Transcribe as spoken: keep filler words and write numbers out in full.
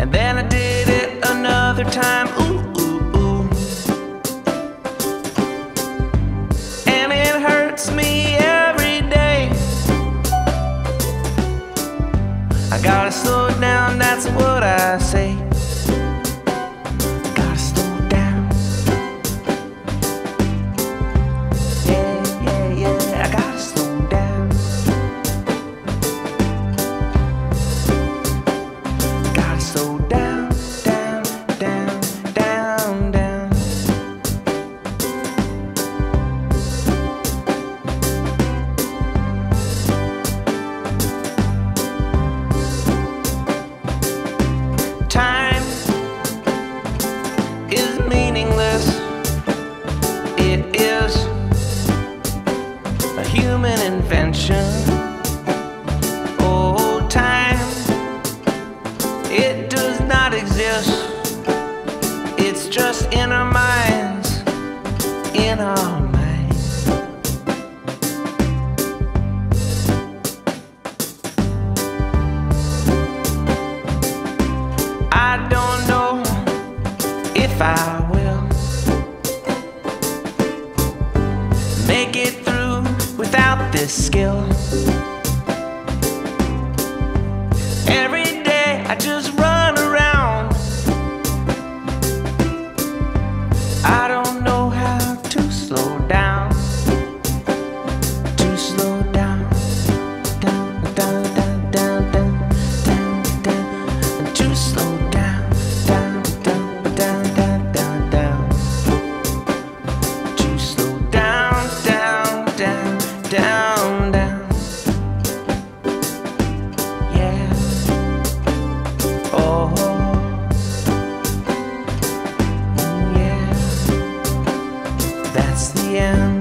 And then I did it another time. Ooh, ooh, ooh. And it hurts me every day. I gotta slow down, that's what I say. Gotta slow down. Yeah, yeah, yeah, I gotta slow down. Gotta slow down, down, down, down, down. Time is meaningless. It is a human invention. Oh, time, it does not exist. It's just in our minds, in our minds. I don't know if I will make it through without this skill. Every day I just run around. I don't know how to slow down. To slow down, down, down, down, down, down, down, down. To slow down, down, down, down, down, down, down. To slow down, down, down, down, down. Yeah. Oh. Yeah. That's the end.